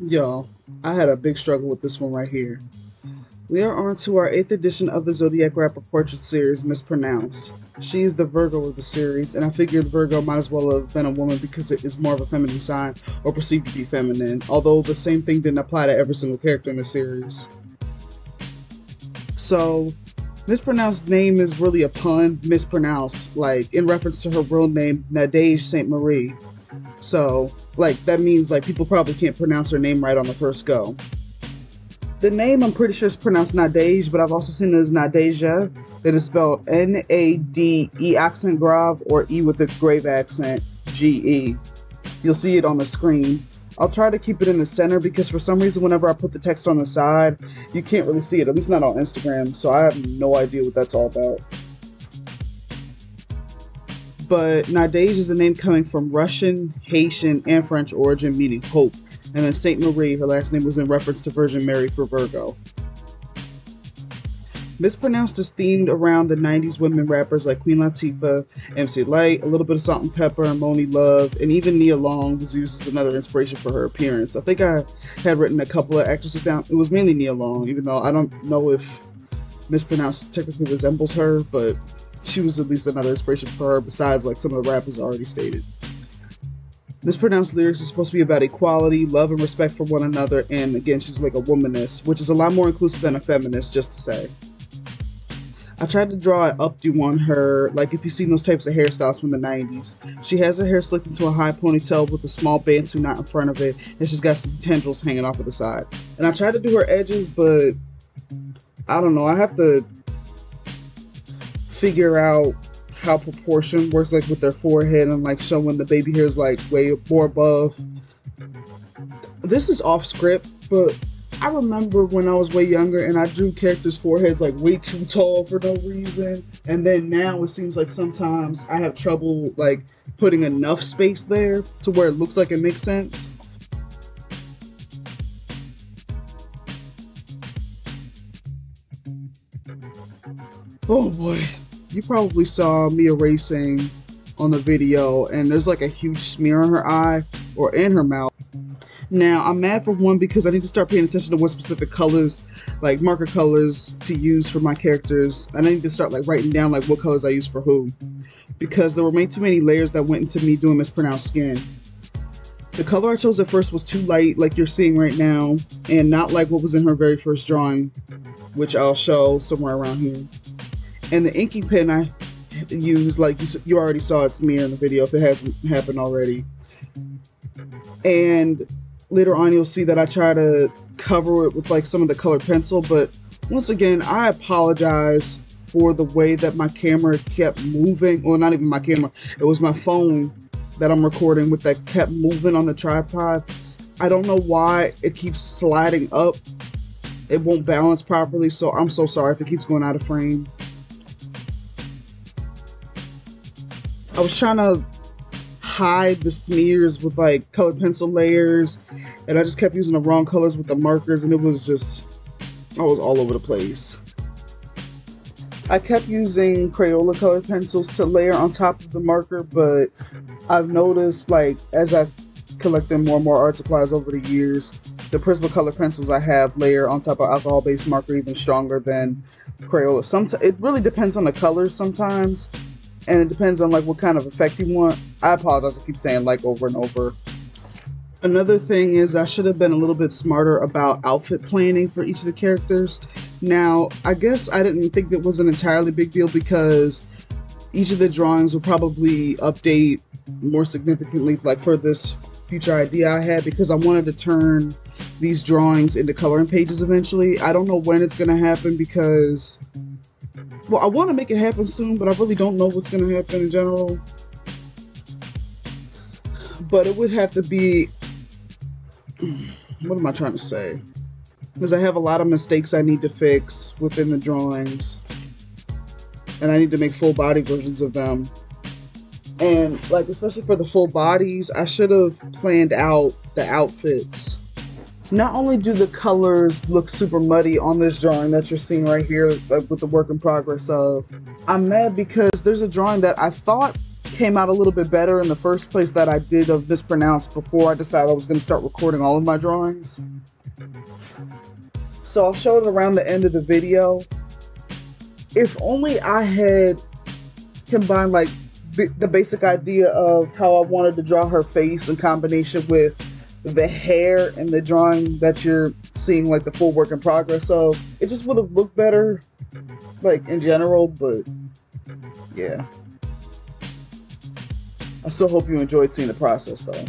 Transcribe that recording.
Y'all, I had a big struggle with this one right here. We are on to our 8th edition of the Zodiac Rapper Portrait Series, Miss Pronounced. She is the Virgo of the series, and I figured Virgo might as well have been a woman because it is more of a feminine sign, or perceived to be feminine, although the same thing didn't apply to every single character in the series. So, Miss Pronounced's name is really a pun, mispronounced, like, in reference to her real name, Nadège St. Marie. So, like, that means, like, people probably can't pronounce her name right on the first go. The name, I'm pretty sure, is pronounced Nadège, but I've also seen it as Nadeja. It is spelled N-A-D-E accent grave, or E with a grave accent, G-E. You'll see it on the screen. I'll try to keep it in the center because for some reason whenever I put the text on the side, you can't really see it, at least not on Instagram, so I have no idea what that's all about. But Nadège is a name coming from Russian, Haitian, and French origin, meaning hope. And then St. Marie, her last name was in reference to Virgin Mary for Virgo. Miss Pronounced is themed around the 90s women rappers like Queen Latifah, MC Lyte, a little bit of Salt-N-Pepa, and Moni Love, and even Nia Long was used as another inspiration for her appearance. I think I had written a couple of actresses down. It was mainly Nia Long, even though I don't know if Miss Pronounced technically resembles her, but she was at least another inspiration for her besides like some of the rappers already stated. Mispronounced lyrics is supposed to be about equality, love, and respect for one another, and again, she's like a womanist, which is a lot more inclusive than a feminist, just to say. I tried to draw an updo on her, like if you've seen those types of hairstyles from the 90s. She has her hair slicked into a high ponytail with a small bantu knot in front of it, and she's got some tendrils hanging off of the side. And I tried to do her edges, but I don't know, I have to figure out how proportion works, like with their forehead and like showing the baby hairs like way more above. This is off script, but I remember when I was way younger and I drew characters' foreheads like way too tall for no reason, and then now it seems like sometimes I have trouble like putting enough space there to where it looks like it makes sense. Oh boy. You probably saw me erasing on the video, and there's like a huge smear on her eye or in her mouth. Now, I'm mad for one because I need to start paying attention to what specific colors, like marker colors, to use for my characters. And I need to start like writing down like what colors I use for who, because there were made too many layers that went into me doing mispronounced skin. The color I chose at first was too light, like you're seeing right now, and not like what was in her very first drawing, which I'll show somewhere around here. And the inking pen I used, like you already saw it smear in the video if it hasn't happened already. And later on you'll see that I try to cover it with like some of the colored pencil, but once again I apologize for the way that my camera kept moving. Well, not even my camera, it was my phone that I'm recording with that kept moving on the tripod. I don't know why it keeps sliding up. It won't balance properly, so I'm so sorry if it keeps going out of frame. I was trying to hide the smears with like colored pencil layers, and I just kept using the wrong colors with the markers, and it was just, I was all over the place. I kept using Crayola colored pencils to layer on top of the marker, but I've noticed like as I've collected more and more art supplies over the years, the Prisma colored pencils I have layer on top of alcohol-based marker even stronger than Crayola. Sometimes it really depends on the colors sometimes. And it depends on like what kind of effect you want. I apologize, I keep saying like over and over. Another thing is I should have been a little bit smarter about outfit planning for each of the characters. Now, I guess I didn't think that was an entirely big deal because each of the drawings will probably update more significantly like for this future idea I had, because I wanted to turn these drawings into coloring pages eventually. I don't know when it's gonna happen because, well, I want to make it happen soon, but I really don't know what's going to happen in general. But it would have to be, what am I trying to say? Because I have a lot of mistakes I need to fix within the drawings. And I need to make full body versions of them. And like, especially for the full bodies, I should have planned out the outfits. Not only do the colors look super muddy on this drawing that you're seeing right here, like with the work in progress of, I'm mad because there's a drawing that I thought came out a little bit better in the first place that I did of Miss Pronounced before I decided I was going to start recording all of my drawings. So I'll show it around the end of the video. If only I had combined like the basic idea of how I wanted to draw her face in combination with the hair and the drawing that you're seeing, like the full work in progress. So it just would have looked better, like in general, but yeah. I still hope you enjoyed seeing the process though.